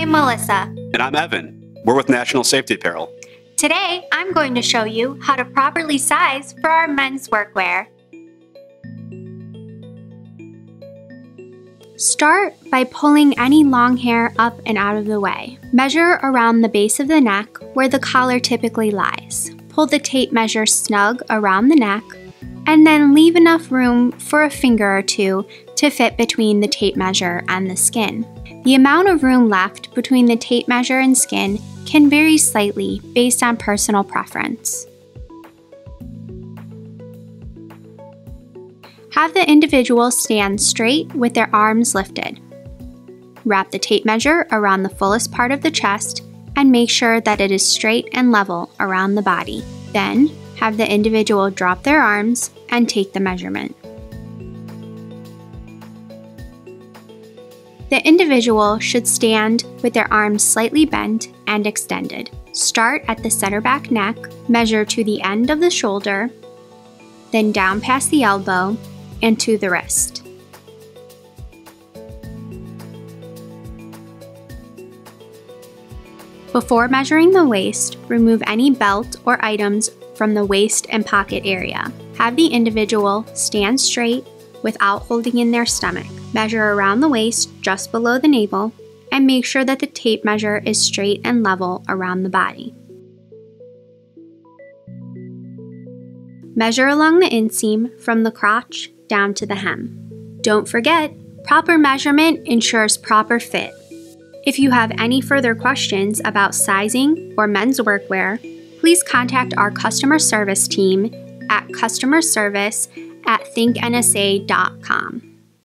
I'm Melissa. And I'm Evan. We're with National Safety Apparel. Today, I'm going to show you how to properly size for our men's workwear. Start by pulling any long hair up and out of the way. Measure around the base of the neck where the collar typically lies. Pull the tape measure snug around the neck, and then leave enough room for a finger or two to fit between the tape measure and the skin. The amount of room left between the tape measure and skin can vary slightly based on personal preference. Have the individual stand straight with their arms lifted. Wrap the tape measure around the fullest part of the chest and make sure that it is straight and level around the body. Then, have the individual drop their arms and take the measurement. The individual should stand with their arms slightly bent and extended. Start at the center back neck, measure to the end of the shoulder, then down past the elbow and to the wrist. Before measuring the waist, remove any belt or items from the waist and pocket area. Have the individual stand straight without holding in their stomach. Measure around the waist just below the navel and make sure that the tape measure is straight and level around the body. Measure along the inseam from the crotch down to the hem. Don't forget, proper measurement ensures proper fit. If you have any further questions about sizing or men's workwear, please contact our customer service team at customerservice@thinknsa.com.